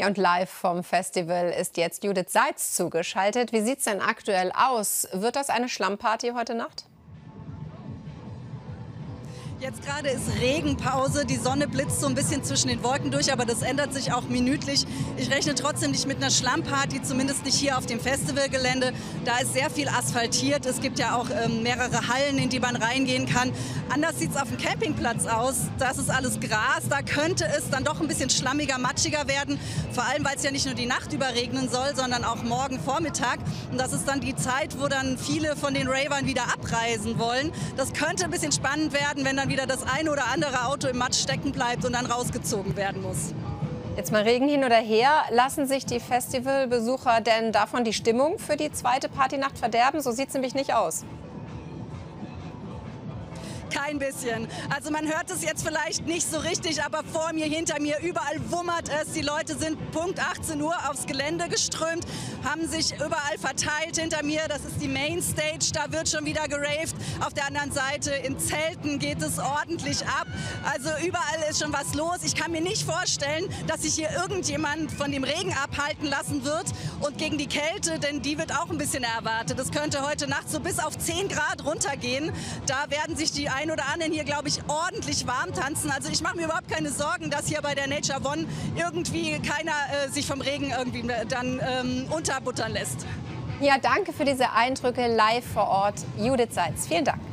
Ja, und live vom Festival ist jetzt Judith Seitz zugeschaltet. Wie sieht es denn aktuell aus? Wird das eine Schlammparty heute Nacht? Jetzt gerade ist Regenpause, die Sonne blitzt so ein bisschen zwischen den Wolken durch, aber das ändert sich auch minütlich. Ich rechne trotzdem nicht mit einer Schlammparty, zumindest nicht hier auf dem Festivalgelände. Da ist sehr viel asphaltiert, es gibt ja auch mehrere Hallen, in die man reingehen kann. Anders sieht es auf dem Campingplatz aus, das ist alles Gras, da könnte es dann doch ein bisschen schlammiger, matschiger werden. Vor allem, weil es ja nicht nur die Nacht über regnen soll, sondern auch morgen Vormittag. Und das ist dann die Zeit, wo dann viele von den Ravern wieder abreisen wollen. Das könnte ein bisschen spannend werden, wenn dann wieder das ein oder andere Auto im Matsch stecken bleibt und dann rausgezogen werden muss. Jetzt mal Regen hin oder her, lassen sich die Festivalbesucher denn davon die Stimmung für die zweite Partynacht verderben? So sieht es nämlich nicht aus. Kein bisschen. Also man hört es jetzt vielleicht nicht so richtig, aber vor mir, hinter mir, überall wummert es. Die Leute sind Punkt 18 Uhr aufs Gelände geströmt, haben sich überall verteilt. Hinter mir, das ist die Mainstage, da wird schon wieder geraved. Auf der anderen Seite in Zelten geht es ordentlich ab. Also überall ist schon was los. Ich kann mir nicht vorstellen, dass sich hier irgendjemand von dem Regen abhalten lassen wird und gegen die Kälte, denn die wird auch ein bisschen erwartet. Es könnte heute Nacht so bis auf 10 Grad runtergehen. Da werden sich die ein oder anderen hier, glaube ich, ordentlich warm tanzen. Also ich mache mir überhaupt keine Sorgen, dass hier bei der Nature One irgendwie keiner sich vom Regen irgendwie dann unterbuttern lässt. Ja, danke für diese Eindrücke live vor Ort. Judith Seitz, vielen Dank.